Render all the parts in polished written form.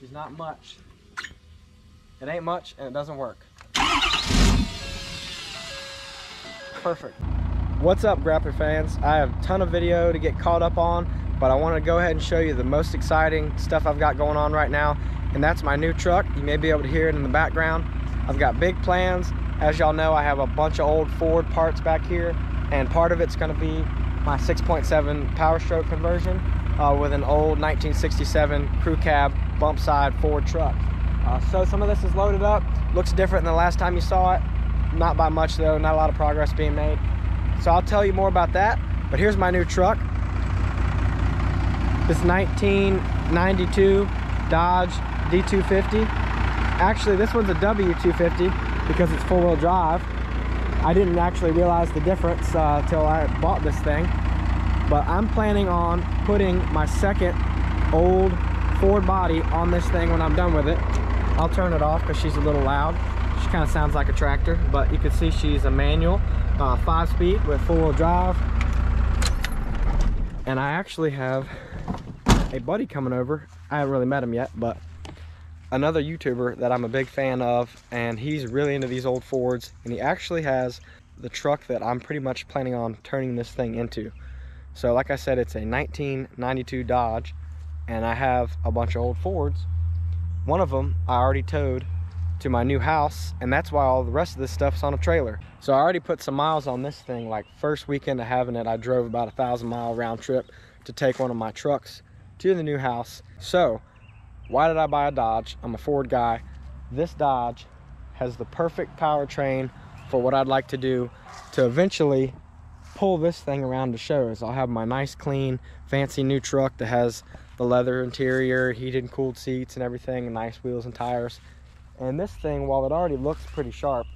which is not much. It ain't much and it doesn't work. Perfect. What's up, grappler fans? I have a ton of video to get caught up on, but I want to go ahead and show you the most exciting stuff I've got going on right now, and that's my new truck. You may be able to hear it in the background. I've got big plans. As y'all know, I have a bunch of old Ford parts back here, and part of it's going to be my 6.7 Powerstroke conversion with an old 1967 crew cab bump side Ford truck. So some of this is loaded up. Looks different than the last time you saw it. Not by much though, not a lot of progress being made. So I'll tell you more about that, but here's my new truck. This 1992 Dodge D250. Actually, this one's a W250 because it's four-wheel drive. I didn't actually realize the difference till I bought this thing. But I'm planning on putting my second old Ford body on this thing when I'm done with it. I'll turn it off because she's a little loud. She kind of sounds like a tractor, but you can see she's a manual, 5-speed with four-wheel drive. And I actually have a buddy coming over. I haven't really met him yet, but another YouTuber that I'm a big fan of, and he's really into these old Fords, and he actually has the truck that I'm pretty much planning on turning this thing into. So like I said, it's a 1992 Dodge, and I have a bunch of old Fords. One of them I already towed to my new house, and that's why all the rest of this stuff's on a trailer. So I already put some miles on this thing. Like first weekend of having it, I drove about 1,000-mile round trip to take one of my trucks to the new house. So why did I buy a Dodge? I'm a Ford guy. This Dodge has the perfect powertrain for what I'd like to do to eventually pull this thing around to shows. I'll have my nice, clean, fancy new truck that has the leather interior, heated and cooled seats and everything, and nice wheels and tires. And this thing, while it already looks pretty sharp,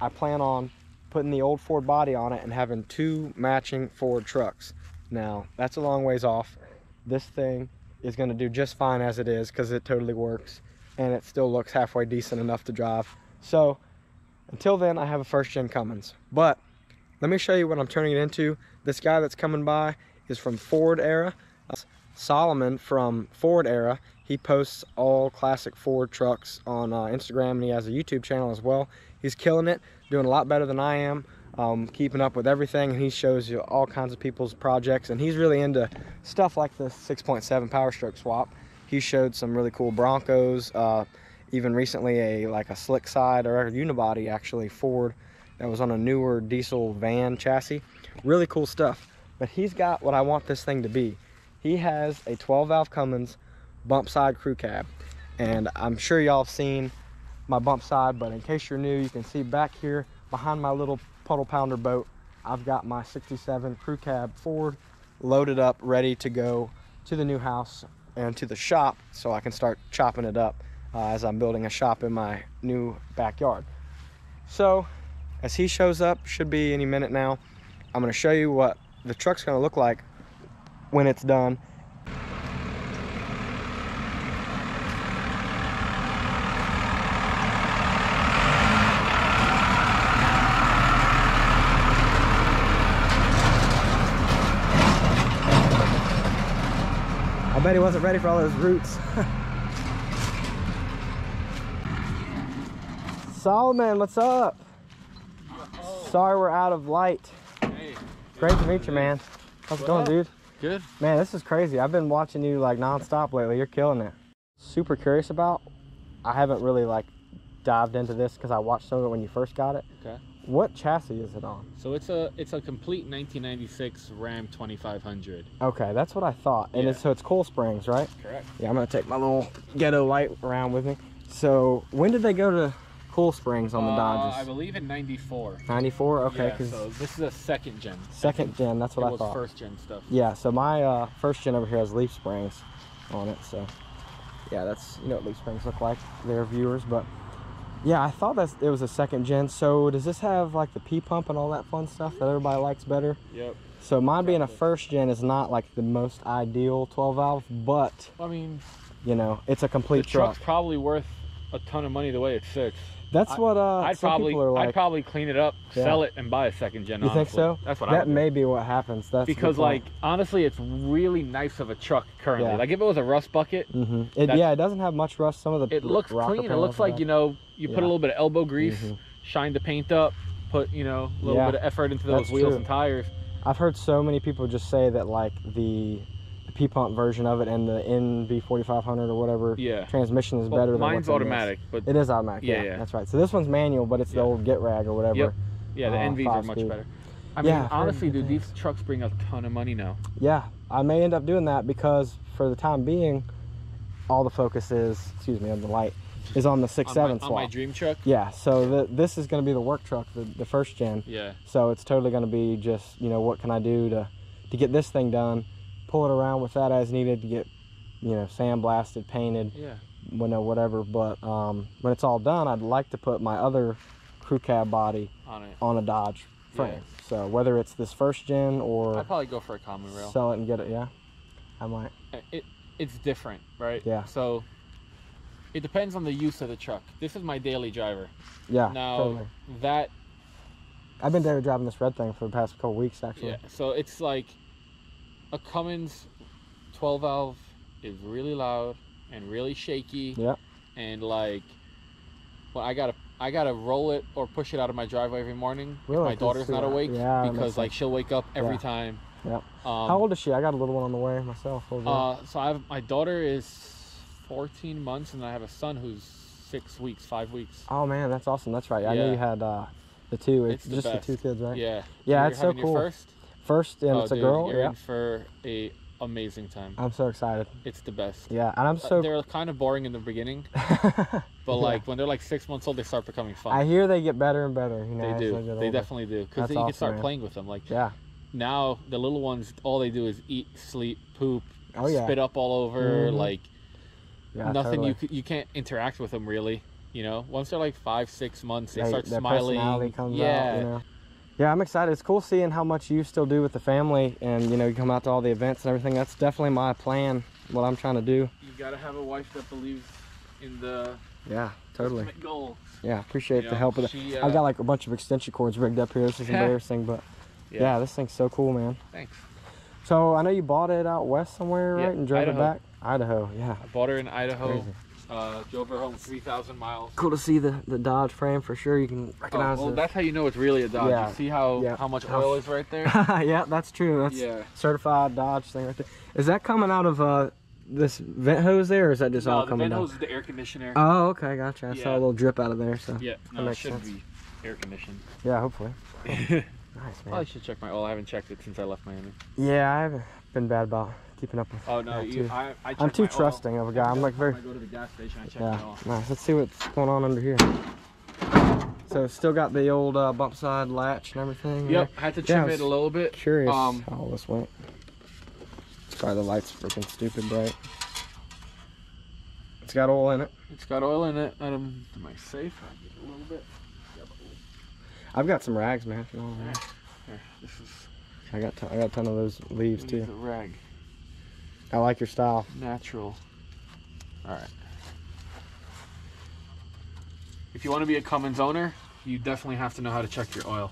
I plan on putting the old Ford body on it and having two matching Ford trucks. Now, that's a long ways off. This thing is going to do just fine as it is because it totally works, and it still looks halfway decent enough to drive. So until then, I have a first-gen Cummins. But let me show you what I'm turning it into. This guy that's coming by is from Ford Era. Solomon from Ford Era. He posts all classic Ford trucks on Instagram, and he has a YouTube channel as well. He's killing it, doing a lot better than I am, keeping up with everything, and he shows you all kinds of people's projects, and he's really into stuff like the 6.7 Powerstroke swap. He showed some really cool Broncos, even recently like a slick side or a unibody actually Ford that was on a newer diesel van chassis. Really cool stuff. But he's got what I want this thing to be. He has a 12-valve Cummins bump side crew cab, and I'm sure y'all have seen my bump side, but in case you're new, you can see back here behind my little puddle pounder boat, I've got my 67 crew cab Ford loaded up, ready to go to the new house and to the shop so I can start chopping it up as I'm building a shop in my new backyard. So as he shows up, should be any minute now, I'm going to show you what the truck's going to look like when it's done. I bet he wasn't ready for all those roots. Solomon, what's up? Uh-oh. Sorry we're out of light. Hey, great to meet you, man. How's it going, dude? Good. Man, this is crazy. I've been watching you like non-stop lately. You're killing it. Super curious about, I haven't really like dived into this because I watched some of it when you first got it. Okay. What chassis is it on? So it's a complete 1996 Ram 2500. Okay, that's what I thought. And yeah. So it's coil springs, right? Correct. Yeah, I'm gonna take my little ghetto light around with me. So when did they go to coil springs on the Dodges? I believe in '94. '94. Okay. Yeah, so this is a second gen. Second gen. That's what I thought. It was first gen stuff. Yeah. So my first gen over here has leaf springs on it. So yeah, that's, you know what leaf springs look like. They're viewers, but. Yeah, I thought that it was a second gen. So does this have like the P-pump and all that fun stuff that everybody likes better? Yep. So mine being a first gen is not like the most ideal 12-valve, but I mean, you know, it's a complete truck. The truck's probably worth a ton of money the way it's fixed. That's what people are like. I'd probably clean it up, sell it, and buy a second gen. Honestly. You think so? That's what I would do. May be what happens. That's because, like, honestly, it's really nice of a truck currently. Yeah. Like, if it was a rust bucket, it doesn't have much rust. Some of the looks clean. It looks like, you know, you put a little bit of elbow grease, shine the paint up, put, you know, a little bit of effort into those wheels and tires. I've heard so many people just say that, like, the P-Pump version of it and the NV4500 or whatever transmission is better than mine's automatic. But it is automatic, yeah, that's right. So this one's manual, but it's the old Getrag or whatever. Yeah, the NVs are much better. I mean, honestly, dude, these trucks bring a ton of money now. Yeah, I may end up doing that because for the time being, all the focus is, excuse me, on the light, is on the 6.7 swap. On my dream truck? Yeah, so this is going to be the work truck, the first gen. Yeah. So it's totally going to be just, you know, what can I do to get this thing done, pull it around with that as needed to get, you know, sandblasted, painted, you know, whatever. But when it's all done, I'd like to put my other crew cab body on a Dodge frame. Yeah. So whether it's this first gen or... I'd probably go for a common rail. Sell it and get it, I might. It's different, right? Yeah. So... it depends on the use of the truck. This is my daily driver. Yeah. Now totally. That I've been daily driving this red thing for the past couple weeks, actually. Yeah. So it's like a Cummins 12-valve is really loud and really shaky. Yeah. And like, well, I gotta roll it or push it out of my driveway every morning. Really? If my daughter's not awake because like she'll wake up every time. Yeah. How old is she? I got a little one on the way myself. So I have, my daughter is 14 months, and I have a son who's 5 weeks. Oh man, that's awesome. That's right. I knew you had the two. It's just the two kids, right? Yeah. Yeah, it's so cool. First, and it's a girl. You're in for a amazing time. I'm so excited. It's the best. Yeah, and I'm so. They're kind of boring in the beginning, but like when they're like 6 months old, they start becoming fun. I hear they get better and better. You know, they do. They definitely do because you can start playing with them. Like now the little ones, all they do is eat, sleep, poop, spit up all over, like. Yeah, nothing totally. you can't interact with them really, you know. Once they're like 5-6 months, they start smiling. Personality comes out, you know? Yeah, I'm excited. It's cool seeing how much you still do with the family, and you know, you come out to all the events and everything. That's definitely my plan, what I'm trying to do. You gotta have a wife that believes in the ultimate goal. Yeah, appreciate the help of that. I've got like a bunch of extension cords rigged up here. This is embarrassing, but yeah, this thing's so cool, man. Thanks. So I know you bought it out west somewhere, right? And drove it back. Idaho, I bought her in Idaho, drove her home 3,000 miles. Cool to see the Dodge frame for sure. You can recognize it. That's how you know it's really a Dodge. You see how much oil is right there? That's true. That's certified Dodge thing right there. Is that coming out of this vent hose there, or is that just all coming out? No, the vent hose is the air conditioner. Oh, okay, gotcha. I saw a little drip out of there, so yeah, no, that makes sense. Be air conditioned. Yeah, hopefully. Nice, man. Probably should check my oil. I haven't checked it since I left Miami. Yeah, I haven't been bad about keeping up with I'm too trusting of a guy. I'm like very. I go to the gas station, I check my oil. Nice. Let's see what's going on under here. So still got the old bump side latch and everything. Yep, I had to trim it a little bit. Curious how all this went. Sorry, the light's freaking stupid bright. It's got oil in it. Am I safe? A little bit. I've got some rags, man. If you want to I got a ton of those leaves too. A rag. I like your style. Natural. All right. If you want to be a Cummins owner, you definitely have to know how to check your oil.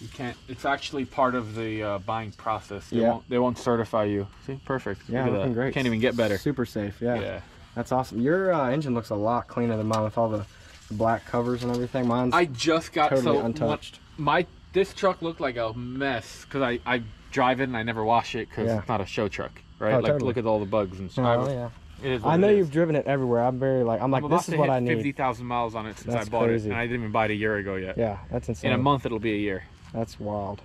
You can't. It's actually part of the buying process. They won't certify you. See, perfect. Yeah, looking great. Can't even get better. Super safe. Yeah. Yeah. That's awesome. Your engine looks a lot cleaner than mine with all the black covers and everything. Mine's totally untouched. This truck looked like a mess because I drive it and I never wash it because it's not a show truck. Right, look at all the bugs and stuff. Oh, yeah. I know you've driven it everywhere. I'm this is what I need. 50,000 miles on it since I bought it, and I didn't even buy it a year ago yet. Yeah, that's insane. In a month, it'll be a year. That's wild.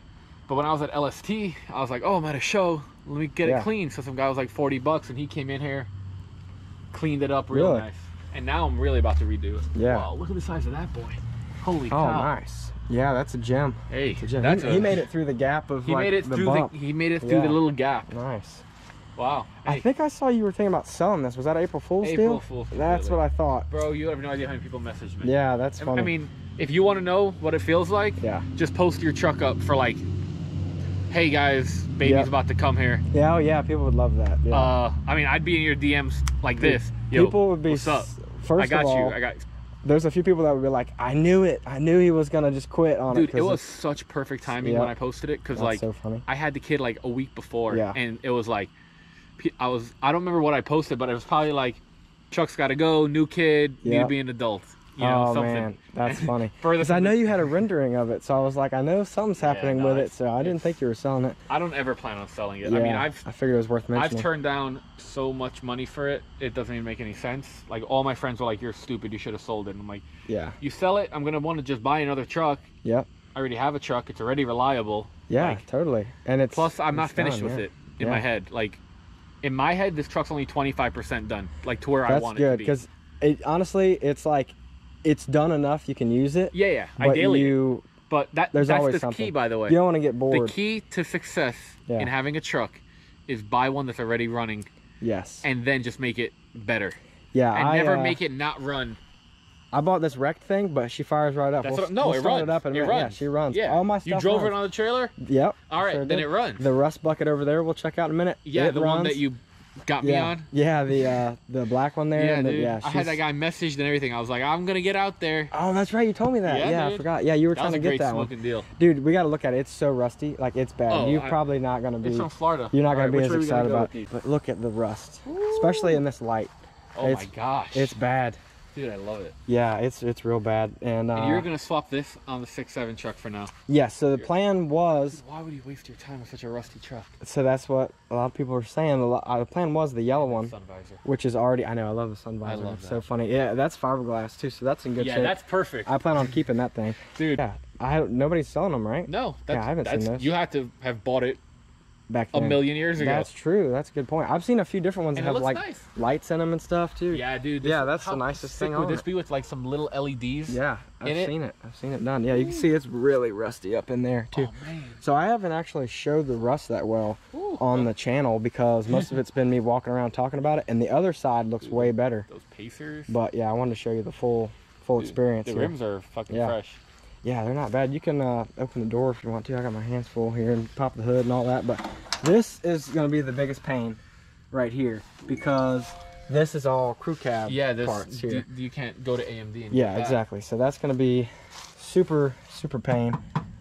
But when I was at LST, I was like, oh, I'm at a show. Let me get it clean. So some guy was like $40, and he came in here, cleaned it up real nice. And now I'm really about to redo it. Yeah. Wow, look at the size of that boy. Holy cow. Oh, nice. Yeah, that's a gem. Hey, a gem. He made it through the gap of the bump. He made it through the little gap. Nice. Wow. Hey. I think I saw you were thinking about selling this. Was that April Fool's deal? April Fool's deal. That's what I thought. Bro, you have no idea how many people message me. Yeah, that's funny. I mean, if you want to know what it feels like, just post your truck up for like, hey guys, baby's about to come here. Yeah, oh yeah, people would love that. Yeah. I mean, I'd be in your DMs like this. Yo, people would be, what's up? First of all, I got you. there's a few people that would be like, I knew it. I knew he was going to just quit on it. Dude, it was such perfect timing when I posted it. Because, like, so funny. I had the kid, like, a week before. Yeah. And it was, like, I don't remember what I posted, but it was probably, like, Chuck's got to go, new kid, need to be an adult. You know, something. Man, that's funny. Because I know you had a rendering of it, so I was like, I know something's happening with it, so I didn't think you were selling it. I don't ever plan on selling it. Yeah, I mean, I figured it was worth mentioning. I've turned down so much money for it, it doesn't even make any sense. Like, all my friends were like, you're stupid, you should have sold it. And I'm like, yeah. You sell it, I'm going to want to just buy another truck. Yep. I already have a truck, it's already reliable. Yeah, like, totally. And it's plus, I'm not finished with it in my head. Like, in my head, this truck's only 25% done, like, to where I want it to be. That's good, because honestly, it's like, it's done enough you can use it. Yeah, yeah. Ideally. But that's the key, by the way. You don't want to get bored. The key to success in having a truck is buy one that's already running. Yes. And then just make it better. Yeah. And never make it not run. I bought this wrecked thing, but she fires right up. That's it runs. Yeah, she runs. Yeah. All my stuff. You drove it on the trailer? Yep. All right, then it runs. The rust bucket over there we'll check out in a minute. Yeah, the one that you got me on. Yeah, the black one there. Yeah, and dude. I had that guy messaged and everything. I was like, I'm gonna get out there. Oh, that's right, you told me that. Yeah, I forgot. Yeah, you were trying to get that one. That was a great smoking deal. Dude, we gotta look at it. It's so rusty, like it's bad. Oh, you're probably not gonna be. It's from Florida. You're not gonna be as excited about it. But look at the rust, especially in this light. Oh my gosh, it's bad. Dude, I love it. Yeah, it's real bad. And you're going to swap this on the 6.7 truck for now. Yeah, so the plan was... Why would you waste your time with such a rusty truck? So that's what a lot of people were saying. The plan was the yellow one, sun visor. Which is already... I know, I love the sun visor. I love that. So funny. Yeah, that's fiberglass, too, so that's in good shape. Yeah, that's perfect. I plan on keeping that thing. Dude. Yeah, nobody's selling them, right? No. I haven't seen those. You have to have bought it back a million years ago. That's true. That's a good point. I've seen a few different ones that have like lights in them and stuff too. Yeah, dude. Yeah, that's the nicest thing. Would this be with like some little LEDs? Yeah, I've seen it. I've seen it done. Yeah, you can see it's really rusty up in there too. Oh, man. So I haven't actually showed the rust that well on the channel because most of it's been me walking around talking about it, and the other side looks way better. Those pacers. But yeah, I wanted to show you the full experience. The rims are fucking fresh. Yeah, they're not bad. You can open the door if you want to. I got my hands full here and pop the hood and all that. But this is going to be the biggest pain right here because this is all crew cab parts here. You can't go to AMD and get that. Exactly. So that's going to be super, super pain.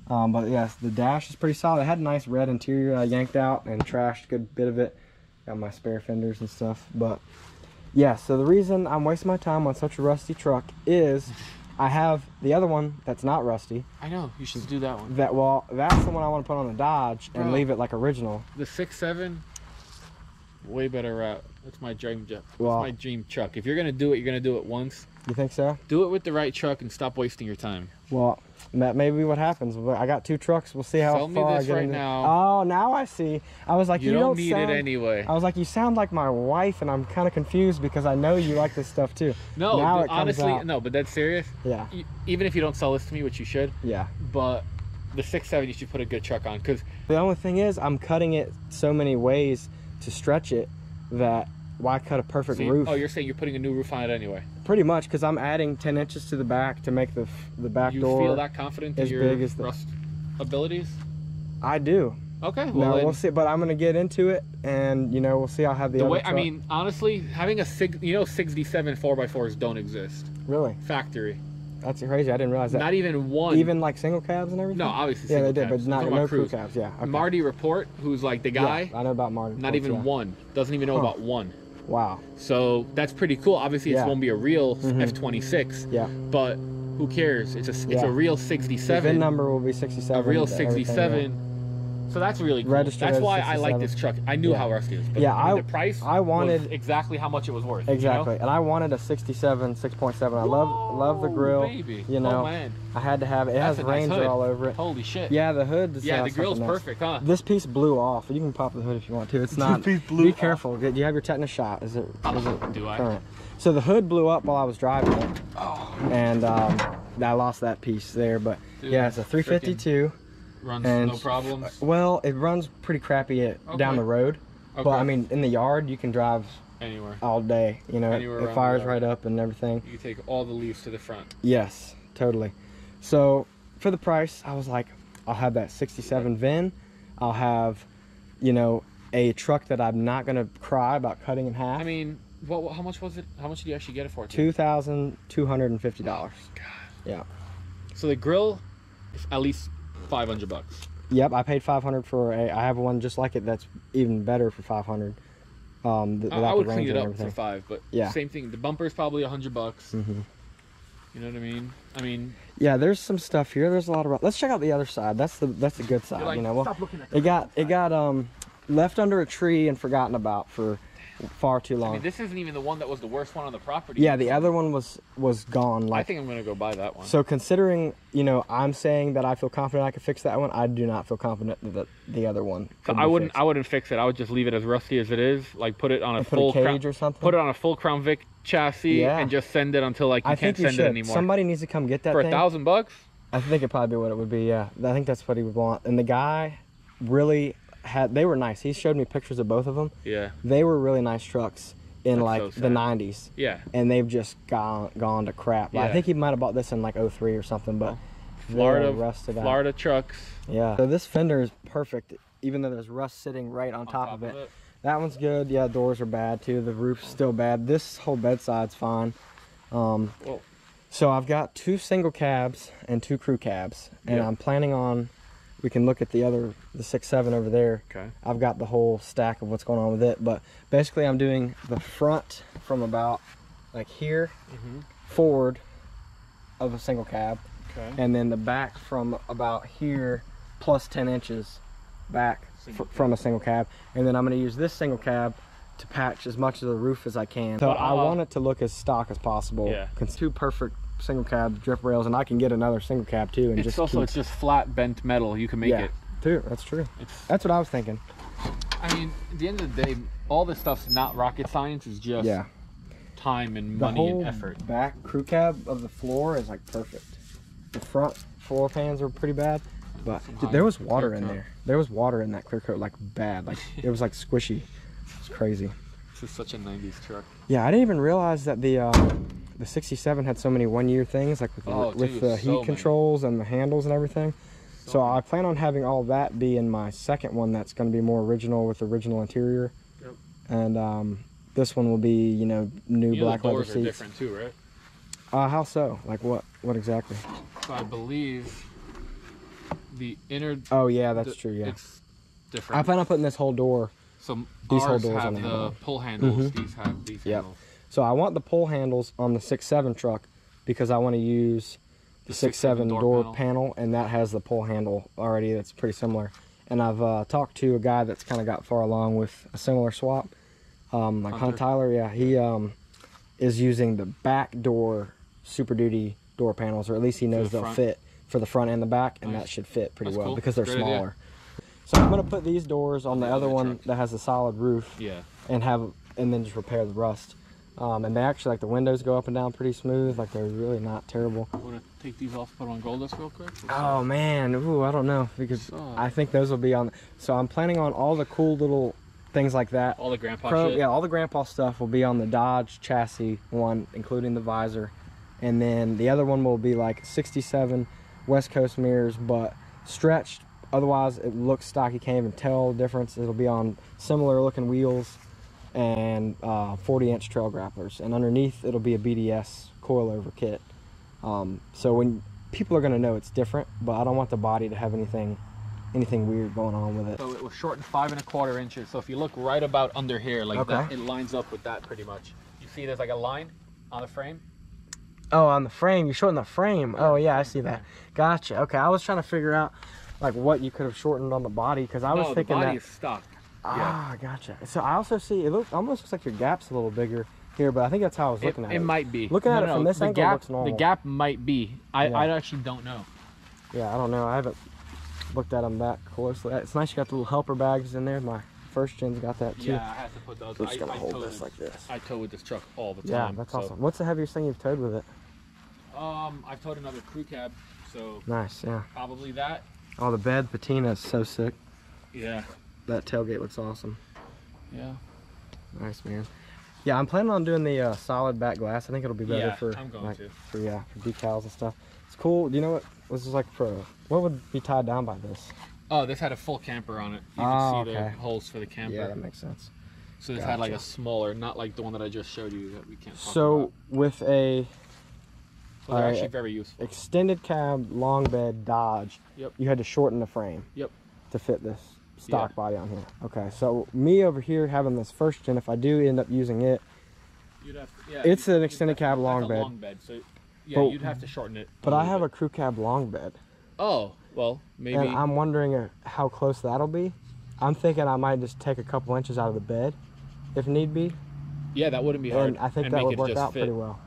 But yes, the dash is pretty solid. It had a nice red interior. I yanked out and trashed a good bit of it. Got my spare fenders and stuff. But yeah, so the reason I'm wasting my time on such a rusty truck is... I have the other one that's not rusty. I know, you should do that one. That's the one I want to put on the Dodge and leave it like original. The 6.7, way better route. That's my dream truck. That's my dream truck. If you're going to do it, you're going to do it once. You think so? Do it with the right truck and stop wasting your time. Well, that may be what happens. I got two trucks. We'll see how far I get. Tell me this right now. Oh, now I see. I was like, you don't need it anyway. I was like, you sound like my wife, and I'm kind of confused because I know you like this stuff too. No, honestly, no, but that's serious. Yeah. Even if you don't sell this to me, which you should. Yeah. But the 6.7, you should put a good truck on, because the only thing is, I'm cutting it so many ways to stretch it that. Why cut a perfect roof? Oh, you're saying you're putting a new roof on it anyway? Pretty much, because I'm adding 10 inches to the back to make the back door. You feel that confident in your rust abilities? I do. Okay. Well, we'll see. But I'm going to get into it, and you know, we'll see. I'll have the other truck. I mean, honestly, having a 67 4x4s don't exist. Really? Factory. That's crazy. I didn't realize that. Not even one. Even like single cabs and everything? No, obviously. Yeah, they did, but not no crew cabs. Yeah. Okay. Marty Report, who's like the guy. I know about Marty. Not even one. Doesn't even know about one. Wow. So that's pretty cool. Obviously, it won't be a real F26. Yeah. But who cares? It's a real 67. The VIN number will be 67. A real 67. So that's really cool. Registered. That's why I like this truck. I knew how rusty it was. But yeah, I mean, the price I wanted was exactly how much it was worth. Exactly. You know? And I wanted a 67, 6.7. I love the grill. Baby. You know, man. I had to have it. It has Ranger all over it. Holy shit. Yeah, the hood. Yeah, the grill's perfect, huh? This piece blew off. You can pop the hood if you want to. It's not. This piece blew off. Be careful. Do you have your tetanus shot? Do I? Current? So the hood blew up while I was driving it. Oh. And I lost that piece there. But dude, yeah, it's a 352. Runs no problems. Well, it runs pretty crappy down the road, but I mean, in the yard you can drive anywhere all day. You know, it fires right up and everything. You take all the leaves to the front. Yes, totally. So for the price, I was like, I'll have that 67 VIN. I'll have, you know, a truck that I'm not gonna cry about cutting in half. I mean, Well, how much was it? How much did you actually get it for? $2,250. God. Yeah. So the grill is at least $500. Yep, I paid $500 for a. I have one just like it that's even better for $500. I would clean it up for $500, but yeah, same thing. The bumper is probably $100. Mm-hmm. You know what I mean? Yeah, there's some stuff here. There's a lot of. Let's check out the other side. That's the good side. Like, you know, well, it got left under a tree and forgotten about for far too long. I mean, this isn't even the one that was the worst one on the property. Yeah, the other one was gone. Like, I think I'm gonna go buy that one. So considering, you know, I'm saying that I feel confident I could fix that one, I do not feel confident that the other one. So I wouldn't fix it. I would just leave it as rusty as it is. Like put it on a full cage or something. Put it on a full Crown Vic chassis, yeah, and just send it until like you can't send it anymore. Somebody needs to come get that for $1,000. I think it'd probably be what it would be. Yeah, I think that's what he would want. And the guy really. They were nice. He showed me pictures of both of them. Yeah, they were really nice trucks in like the 90s. Yeah, and they've just gone to crap. Yeah. I think he might have bought this in like 03 or something, but Florida trucks. Yeah, so this fender is perfect, even though there's rust sitting right on top of it. That one's good. Yeah, doors are bad too. The roof's still bad. This whole bedside's fine. So I've got 2 single cabs and 2 crew cabs, and yep, I'm planning on. We can look at the 6.7 over there. Okay. I've got the whole stack of what's going on with it, but basically I'm doing the front from about like here, mm-hmm, forward of a single cab, okay, and then the back from about here plus 10 inches back from a single cab, and then I'm going to use this single cab to patch as much of the roof as I can. So I want it to look as stock as possible. Yeah. It's too perfect. Single cab drift rails, and I can get another single cab too. And it's just also it's just flat bent metal. You can make it too. That's true. That's what I was thinking. I mean, at the end of the day, all this stuff's not rocket science. It's just time and money and effort. The back crew cab of the floor is like perfect. The front floor pans are pretty bad, but dude, there was water in there. There was water in that clear coat, like bad. Like it was like squishy. It's crazy. This is such a 90s truck. Yeah, I didn't even realize that the 67 had so many one-year things, like with the heat controls and the handles and everything. So I plan on having all that be in my second one that's going to be more original with original interior. Yep. And this one will be, you know, new black leather seats. The doors are different too, right? How so? Like what exactly? So I believe the inner... Oh, yeah, that's true, yeah. It's different. I plan on putting this whole door. So ours have the pull handles, these have these handles. So I want the pull handles on the 6.7 truck because I want to use the 6.7 door panel, and that has the pull handle already. That's pretty similar. And I've talked to a guy that's kind of got far along with a similar swap, like Hunt Tyler. Yeah, he is using the back door Super Duty door panels, or at least he knows they'll fit for the front and the back, and that should fit pretty well because they're smaller. So I'm going to put these doors on the other one that has a solid roof, and then just repair the rust. And they actually, like, the windows go up and down pretty smooth. Like, they're really not terrible. You want to take these off, put on gold dust real quick? Oh, man. Ooh, I don't know. Because I think those will be on. So I'm planning on all the cool little things like that. All the grandpa shit? Yeah, all the grandpa stuff will be on the Dodge chassis one, including the visor. And then the other one will be, like, 67 West Coast mirrors, but stretched. Otherwise, it looks stock. You can't even tell the difference. It'll be on similar-looking wheels and 40-inch trail grapplers, and underneath it'll be a BDS coilover kit, so when people are going to know it's different, but I don't want the body to have anything weird going on with it. So it was shortened 5 1/4 inches, so if you look right about under here, like that, it lines up with that pretty much. You see there's like a line on the frame. Oh, on the frame. You're shorting the frame. Oh yeah, I see that. Gotcha. Okay, I was trying to figure out like what you could have shortened on the body, because I was thinking the body is stuck. Yeah. Ah, gotcha. So I also see it almost looks like your gap's a little bigger here, but I think that's how I was looking at it. It might be. Looking at it from this angle, it looks normal. The gap might be. I actually don't know. Yeah, I don't know. I haven't looked at them that closely. It's nice you got the little helper bags in there. My first gen's got that too. Yeah, I had to put those. I'm just going to hold this like this. I tow with this truck all the time. Yeah, that's awesome. What's the heaviest thing you've towed with it? I've towed another crew cab, so. Nice, yeah. Probably that. Oh, the bed patina is so sick. Yeah. That tailgate looks awesome. Yeah. Nice, man. Yeah, I'm planning on doing the solid back glass. I think it'll be better for decals and stuff. It's cool. You know what? This is like what would be tied down by this? Oh, this had a full camper on it. You can see the holes for the camper. Yeah, that makes sense. So it's had like a smaller, not like the one that I just showed you that we can't talk about. With a actually very useful extended cab long bed Dodge, you had to shorten the frame to fit this stock body on here. Okay, so me over here having this first gen, if I do end up using it, you'd have to, it's an extended cab long bed. So yeah, but you'd have to shorten it. But I have a crew cab long bed. Oh, well, maybe. And I'm wondering how close that'll be. I'm thinking I might just take a couple inches out of the bed, if need be. Yeah, that wouldn't be hard. And I think that would work out pretty well.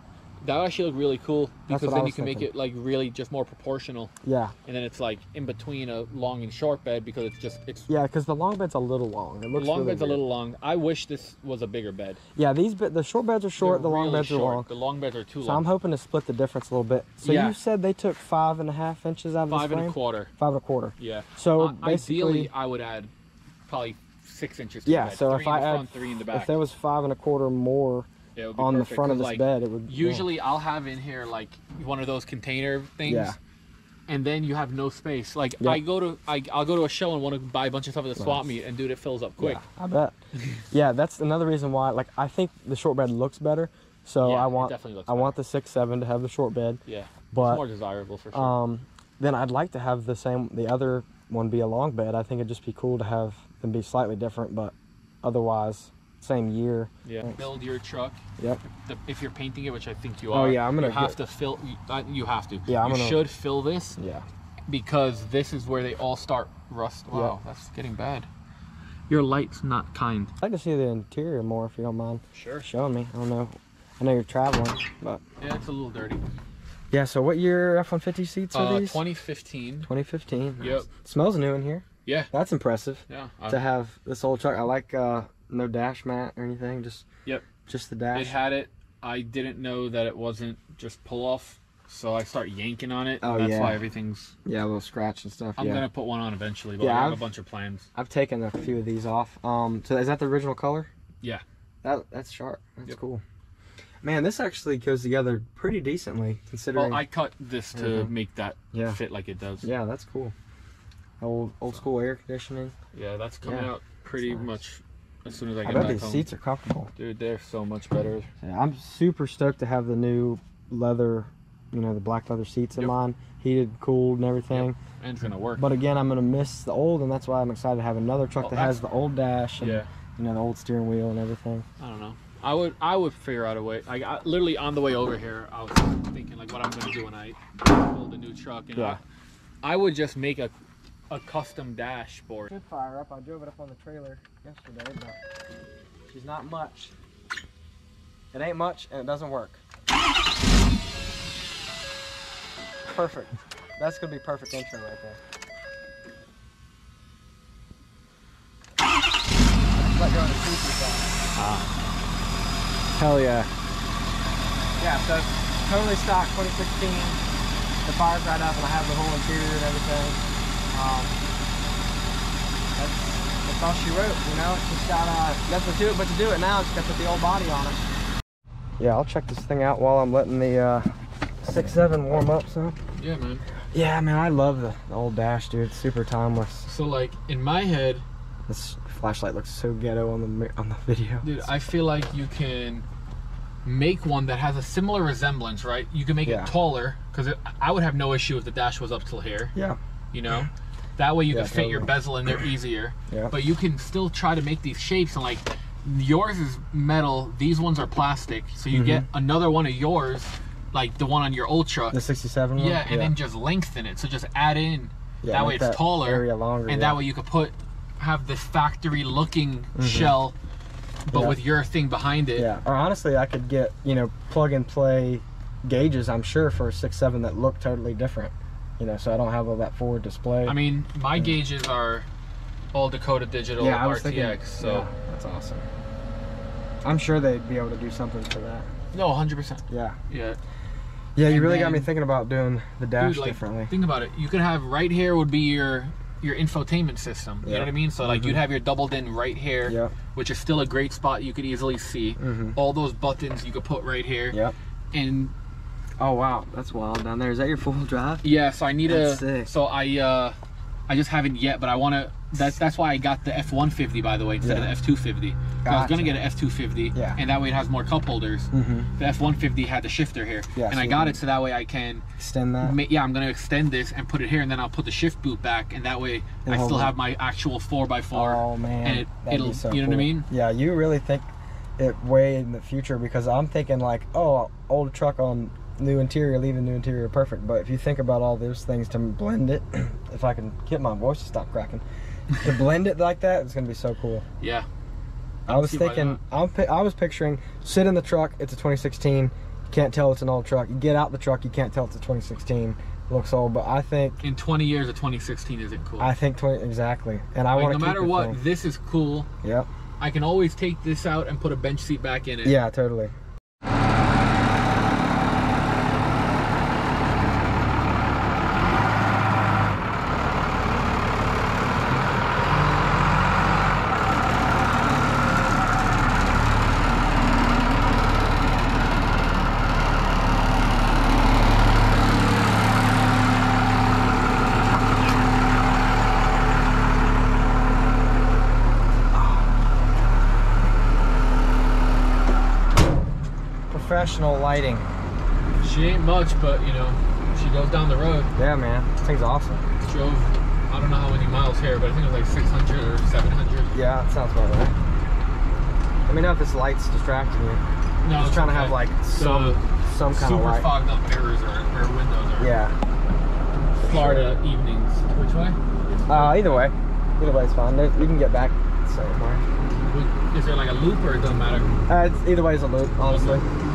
That would actually look really cool, because then you can make it like really just more proportional. Yeah. And then it's like in between a long and short bed, because it's just yeah, because the long bed's a little long. It looks long bed's a little long. I wish this was a bigger bed. Yeah, these the short beds are short, the long beds are long. The long beds are too long. So I'm hoping to split the difference a little bit. So you said they took 5.5 inches out of the frame? 5 1/4. 5 1/4. Yeah. So basically, ideally, I would add probably 6 inches. Yeah. So if I add 3 in the back, if there was 5 1/4 more on the front of this bed, it would usually I'll have in here like one of those container things, and then you have no space. Like I'll go to a show and want to buy a bunch of stuff at the swap meet, and dude, it fills up quick. I bet. That's another reason why. Like I think the short bed looks better, so I want the 6.7 to have the short bed. Yeah, but it's more desirable for sure. Then I'd like to have the same. The other one be a long bed. I think it'd just be cool to have them be slightly different, but otherwise. Same year. Yeah. Build your truck. Yep. If you're painting it, which I think you are. Oh yeah, I'm gonna. You have to fill. You have to. Yeah, you should fill this. Yeah. Because this is where they all start rust. Wow, that's getting bad. Your light's not kind. I'd like to see the interior more, if you don't mind. Sure. Showing me. I don't know. I know you're traveling, but. Yeah, it's a little dirty. Yeah. So what year F-150 seats are these? 2015. 2015. Yep. Nice. Smells new in here. Yeah. That's impressive. Yeah. To have this whole truck, I like. No dash mat or anything, just just the dash. It had it. I didn't know that it wasn't just pull off, so I start yanking on it. Oh, and that's why everything's a little scratch and stuff. I'm gonna put one on eventually, but I have a bunch of plans. I've taken a few of these off. So is that the original color? Yeah, that's sharp. That's cool. Man, this actually goes together pretty decently considering. Well, I cut this to make that fit like it does. Yeah, that's cool. Old school air conditioning. Yeah, that's coming out pretty much. As soon as I get back home. These seats are comfortable. Dude, they're so much better. Yeah, I'm super stoked to have the new leather, you know, the black leather seats in mine. Heated, cooled, and everything. And it's going to work. But again, I'm going to miss the old, and that's why I'm excited to have another truck that has the old dash and you know, the old steering wheel and everything. I don't know. I would figure out a way. Like, I literally on the way over here, I was thinking like what I'm going to do when I build a new truck. And I would just make a custom dashboard. Should fire up. I drove it up on the trailer yesterday, but she's not much. It ain't much, and it doesn't work. Perfect. That's gonna be perfect intro right there. Let go of the features on. Hell yeah. Yeah. So totally stock 2016. The fire's right up, and I have the whole interior and everything. That's all she wrote, you know. Just got nothing to it but to do it now. Just got to put the old body on it. Yeah, I'll check this thing out while I'm letting the 6.7 warm up. So yeah, man. Yeah, man. I love the old dash, dude. It's super timeless. So like in my head, this flashlight looks so ghetto on the video. Dude, I feel like you can make one that has a similar resemblance, right? You can make it taller, because I would have no issue if the dash was up till here. Yeah. You know, that way you can fit your bezel in there easier. But you can still try to make these shapes, and like yours is metal, these ones are plastic, so you get another one of yours, like the one on your old truck, the 67 one, and then just lengthen it, so just add in that way it's that taller area longer, and that way you could have this factory looking shell, but with your thing behind it. Or honestly, I could get, you know, plug and play gauges, I'm sure, for a 6.7 that look totally different. You know, so I don't have all that forward display. I mean, my gauges are all Dakota Digital RTX, so that's awesome. I'm sure they'd be able to do something for that. No, 100%. Yeah. Yeah. Yeah, you really got me thinking about doing the dash differently. Think about it. You could have right here would be your infotainment system. You know what I mean? So like you'd have your doubled in right here, which is still a great spot you could easily see. All those buttons you could put right here. And oh wow, that's wild down there. Is that your full drive? Yeah, so I need sick. So I just haven't yet, but I want to. That's why I got the F-150, by the way, instead of the F-250. Gotcha. I was gonna get an F250, yeah, and that way it has more cup holders. Mm-hmm. The F150 had the shifter here, yeah, and so I got it so that way I can extend that. Yeah, I'm gonna extend this and put it here, and then I'll put the shift boot back, and that way and I still have my actual 4x4. Oh man, and it'll so you know cool. what I mean? Yeah, you really think it way in the future, because I'm thinking like, oh, old truck on new interior, leaving new interior perfect. But if you think about all those things to blend it, if I can get my voice to stop cracking, to blend it like that, it's gonna be so cool. Yeah. I was thinking, I was picturing, sit in the truck, it's a 2016, you can't tell it's an old truck. You get out the truck, you can't tell it's a 2016, looks old, but I think... in 20 years, a 2016 isn't cool. I think, exactly. And I want to keep it. No matter what, this is cool. Yep. I can always take this out and put a bench seat back in it. Yeah, totally. Professional lighting. She ain't much, but you know, she goes down the road. Yeah, man, this thing's awesome. Drove, I don't know how many miles here, but I think it was like 600 or 700. Yeah, that sounds about right. Let me know if this light's distracting you. No, I'm just trying to have like some kind of light. Super fogged up mirrors or windows. Or yeah. Florida sure. evenings. Which way? Either way. Either way's fine. We can get back somewhere. Is there like a loop, or it doesn't matter? It's, either way is a loop, honestly. Okay.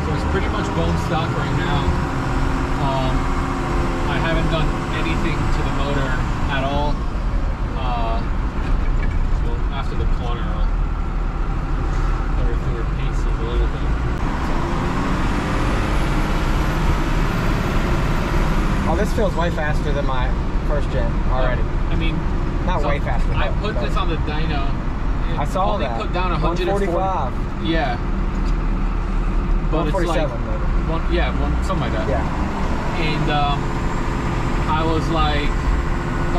So it's pretty much bone stock right now. I haven't done anything to the motor at all. Well, after the corner, everything repaints a little bit. Oh, this feels way faster than my first gen already. I mean, not so way faster. I put this on the dyno. I saw that. Put down 145. Yeah. But 147, it's like, something like that. Yeah. And I was like,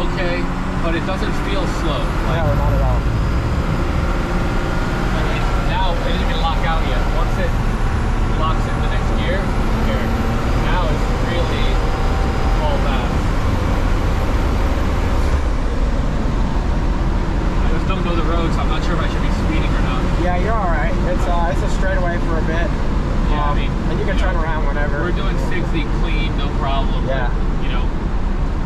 okay, but it doesn't feel slow. Like, no, not at all. I mean, now it didn't even lock out yet. Once it locks in the next gear, here, now it's really all fast. Don't know the road, so I'm not sure if I should be speeding or not. Yeah, you're all right. It's a straightaway for a bit. Yeah, I mean, and you can turn around whenever. We're doing 60 clean, no problem. Yeah. But, you know.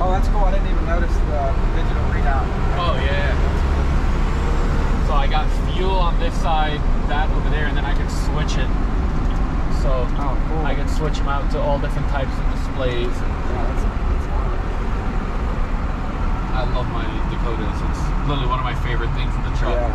Oh, that's cool. I didn't even notice the digital readout. Oh yeah. So I got fuel on this side, that over there, and then I can switch it. So oh, cool. I can switch them out to all different types of displays. Yeah, that's awesome. I love my Dakotas. It's literally one of my favorite things in the truck. Yeah.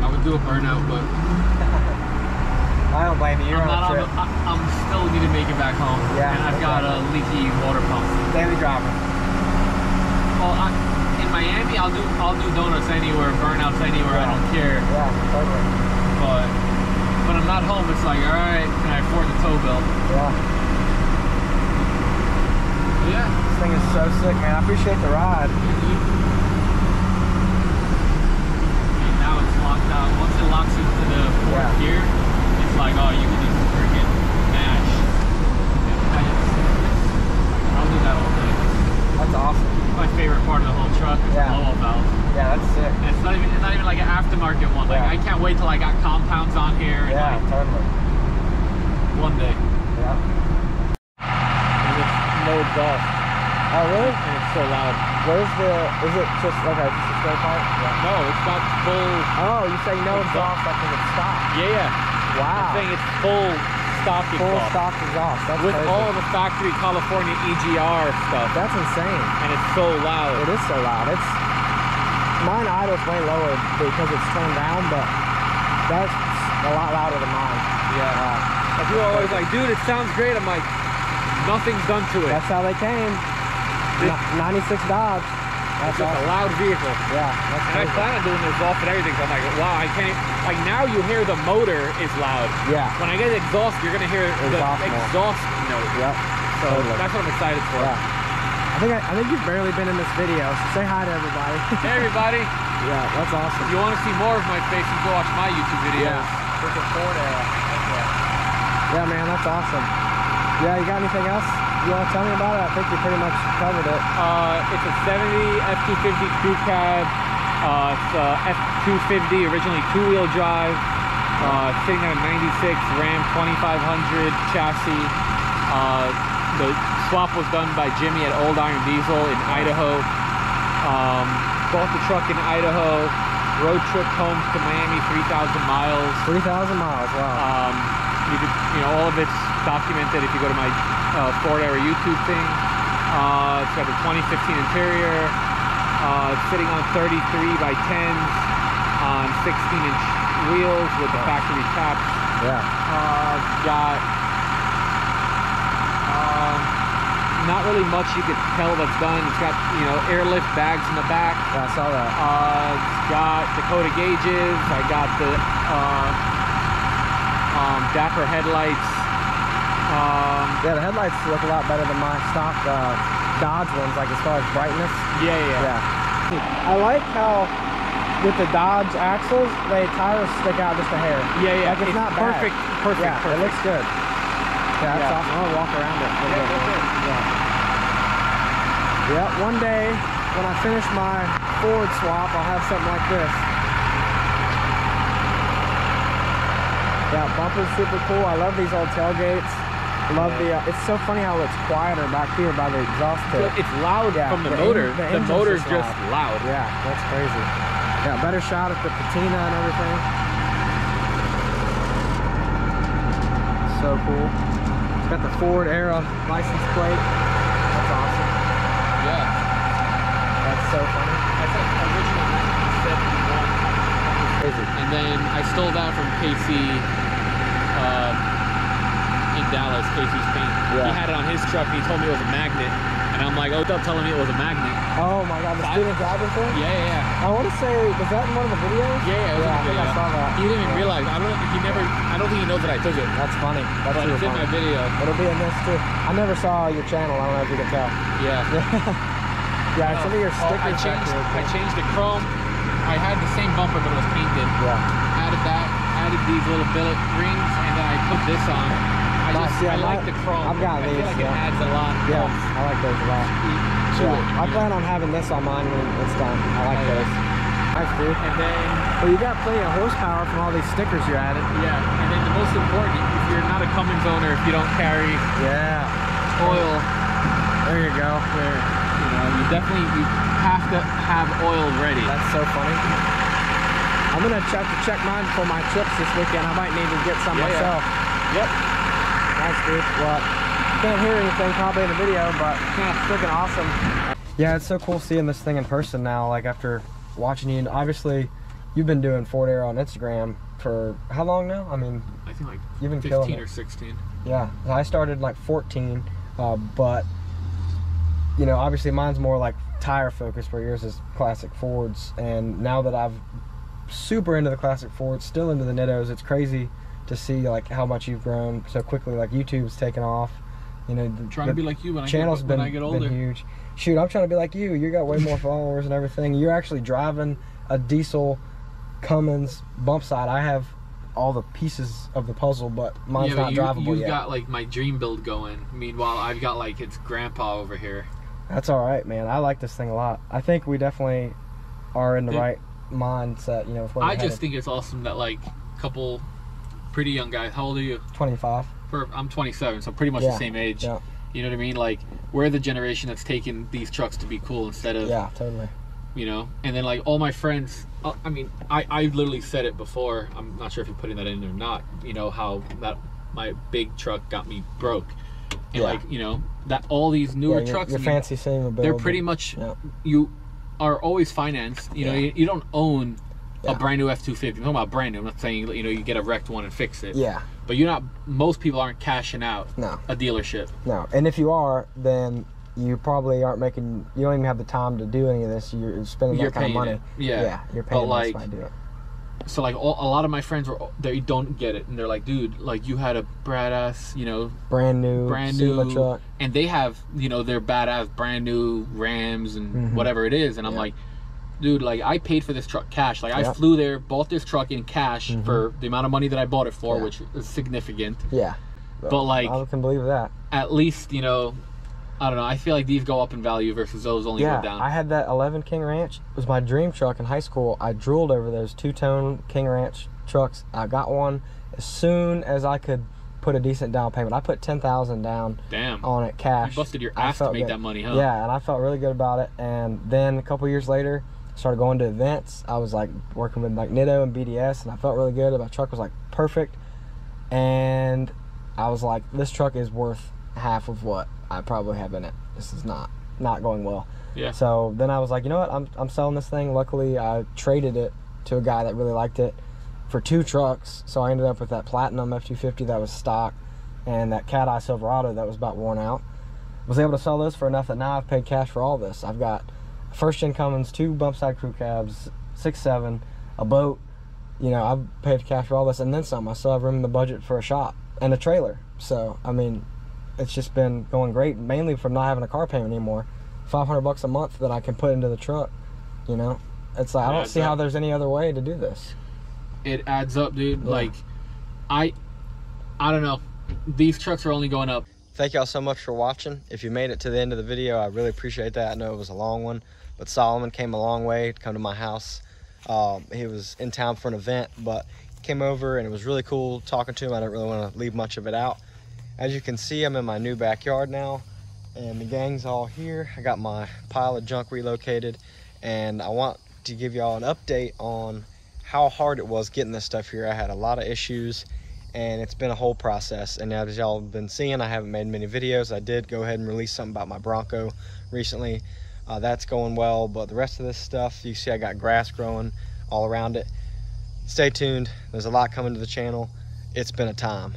I would do a burnout, but I don't blame you. You're on a trip. I'm still need to make it back home. Yeah, and I've got a leaky water pump. Daily driver. Well, Miami, I'll do donuts anywhere, burnouts anywhere. Yeah. I don't care. Yeah, totally. But when I'm not home, it's like, all right, can I afford the tow bill? Yeah. Yeah. This thing is so sick, man. I appreciate the ride. And now it's locked out. Once it locks into the fourth gear, it's like, oh, you can just freaking mash. I'll do that all day. That's awesome. My favorite part of the whole truck is the blow-up valve. Yeah, that's sick. And it's not even like an aftermarket one. Like I can't wait till I got compounds on here. And yeah, like, totally. One day. Yeah. And it's no dust. Oh really? And it's so loud. Where's the? Is it just okay? Just a spare part? Yeah. No, it's not full. Oh, you say no exhaust? I think it's stopped. Yeah, yeah. Wow. I'm saying it's full stock exhaust. Full stock exhaust. That's with crazy. All the factory California EGR stuff. That's insane. And it's so loud. It is so loud. It's mine idles way lower because it's turned down, but that's a lot louder than mine. Yeah. Like people are always like, dude, it sounds great. I'm like, nothing's done to it. That's how they came. 96 Dodge. I That's just awesome. A loud vehicle. Yeah. That's and crazy. I plan on doing this exhaust and everything, so I'm like, wow, I can't. Like now you hear the motor is loud. Yeah. When I get the exhaust, you're gonna hear the exhaust note. Yep. So totally. That's what I'm excited for. Yeah. I think you've barely been in this video, so say hi to everybody. Hey everybody. Yeah, that's awesome. If you want to see more of my face, you go watch my YouTube videos. Yeah. Look at Ford Era. Yeah, man, that's awesome. Yeah, you got anything else you want to tell me about it? I think you pretty much covered it. It's a 70 F250 crew cab. It's a F250, originally two-wheel drive. Sitting on a 96 Ram 2500 chassis. The swap was done by Jimmy at Old Iron Diesel in Idaho. Bought the truck in Idaho. Road trip home to Miami, 3,000 miles. 3,000 miles, wow. You could, you know, all of it's documented if you go to my Ford Era YouTube thing. It's got a 2015 interior, sitting on 33x10s on 16-inch wheels with the factory caps. Yeah. Got not really much you could tell that's done. It's got, you know, airlift bags in the back. Yeah, I saw that. It's got Dakota gauges. I got the dapper headlights. Yeah, the headlights look a lot better than my stock Dodge ones, like as far as brightness. Yeah. I like how with the Dodge axles, the tires stick out just a hair. Yeah. Like it's not perfect, bad. Perfect. Yeah, perfect. It looks good. Yeah, that's awesome. I'm gonna walk around it. Yeah. One day when I finish my Ford swap, I'll have something like this. Yeah, bumper's super cool. I love these old tailgates. Love the. It's so funny how it's quieter back here by the exhaust pit. It's loud from the motor. The motor's just loud. Yeah, that's crazy. Yeah, better shot at the patina and everything. So cool. It's got the Ford Era license plate. That's awesome. Yeah. That's so funny. That's like original 1971. Crazy. And then I stole that from Casey. In Dallas, Casey's paint. Yeah. He had it on his truck and he told me it was a magnet. And I'm like, oh, don't tell me it was a magnet. Oh my god, the student driver thing? Yeah. I want to say, was that in one of the videos? Yeah, it was in the video. I saw that. He didn't even realize. I don't think he knows that I took it. That's funny. That's but it's funny. In my video. It'll be in this too. I never saw your channel. I don't know if you can tell. Yeah. Yeah, some of your stickers. I changed the chrome. I had the same bumper, but it was painted. Yeah. Added that. Added these little billet rings, and then I put this on. I like the chrome. I've got these. I feel like it adds a lot. Yeah, I like those a lot. I plan on having this on mine when it's done. I like those. Nice, dude. And then, well, you got plenty of horsepower from all these stickers you added. Yeah, and then the most important, if you're not a Cummins owner, if you don't carry oil, there you go. There, you know, you have to have oil ready. That's so funny. I'm gonna check mine for my trips this weekend. I might need to get some myself. Yep. Nice, dude. Well, you can't hear anything probably in the video, but it's freaking awesome. Yeah, it's so cool seeing this thing in person now. Like after watching you, and obviously you've been doing Ford Era on Instagram for how long now? I mean, I think like you've been 15 or 16. It. Yeah, I started like 14, but you know, obviously mine's more like tire focused, where yours is classic Fords. And now that I've super into the classic Fords, still into the Nittos, it's crazy to see like how much you've grown so quickly. Like YouTube's taken off, you know. I'm trying to be like you when channel's I get older. Been huge. Shoot, I'm trying to be like you. You got way more followers and everything. You're actually driving a diesel Cummins bump side. I have all the pieces of the puzzle, but mine's not drivable yet. You've got like my dream build going. Meanwhile, I've got like it's grandpa over here. That's all right, man. I like this thing a lot. I think we definitely are in the right mindset, you know. I just think it's awesome that like a couple pretty young guys. How old are you? 25. I'm 27, so pretty much the same age. Yeah. You know what I mean? Like we're the generation that's taking these trucks to be cool instead of totally. You know, and then like all my friends. I mean, I literally said it before. I'm not sure if you're putting that in or not. You know how that my big truck got me broke, and like you know that all these newer trucks, your fancy thing, they're pretty much you. Are always financed, you know. You don't own a brand new F-250. I'm talking about brand new. I'm not saying you know you get a wrecked one and fix it. Yeah. But you're not. Most people aren't cashing out a dealership. No. And if you are, then you probably aren't making, you don't even have the time to do any of this. You're spending that kind of money. Yeah, you're paying this by doing it. So like a lot of my friends were, they don't get it, and they're like, dude, like you had a badass, you know, brand new truck, and they have, you know, their badass brand new Rams and whatever it is, and I'm like, dude, like I paid for this truck cash. Like I flew there, bought this truck in cash for the amount of money that I bought it for, which is significant. Yeah, but like I can believe that. At least, you know, I don't know. I feel like these go up in value versus those only go down. I had that 11 King Ranch. It was my dream truck in high school. I drooled over those two-tone King Ranch trucks. I got one as soon as I could put a decent down payment. I put $10,000 down on it cash. You busted your ass to make that money, huh? Yeah, and I felt really good about it. And then a couple years later, I started going to events. I was like working with like Nitto and BDS, and I felt really good. My truck was like perfect. And I was like, this truck is worth half of what I probably have in it. This is not going well. Yeah. So then I was like, you know what? I'm selling this thing. Luckily, I traded it to a guy that really liked it for two trucks. So I ended up with that Platinum F250 that was stock and that Cat Eye Silverado that was about worn out. I was able to sell those for enough that now I've paid cash for all this. I've got first-gen Cummins, two bump side crew cabs, 6.7, a boat. You know, I've paid cash for all this and then some. I still have room in the budget for a shop and a trailer. So, I mean, it's just been going great, mainly from not having a car payment anymore. $500 a month that I can put into the truck, you know? It's like, I don't see how there's any other way to do this. It adds up, dude. Yeah. Like, I don't know. These trucks are only going up. Thank y'all so much for watching. If you made it to the end of the video, I really appreciate that. I know it was a long one, but Solomon came a long way to come to my house. He was in town for an event, but came over and it was really cool talking to him. I didn't really want to leave much of it out. As you can see, I'm in my new backyard now, and the gang's all here. I got my pile of junk relocated, and I want to give y'all an update on how hard it was getting this stuff here. I had a lot of issues, and it's been a whole process. And as y'all have been seeing, I haven't made many videos. I did go ahead and release something about my Bronco recently. That's going well, but the rest of this stuff, you see I got grass growing all around it. Stay tuned. There's a lot coming to the channel. It's been a time.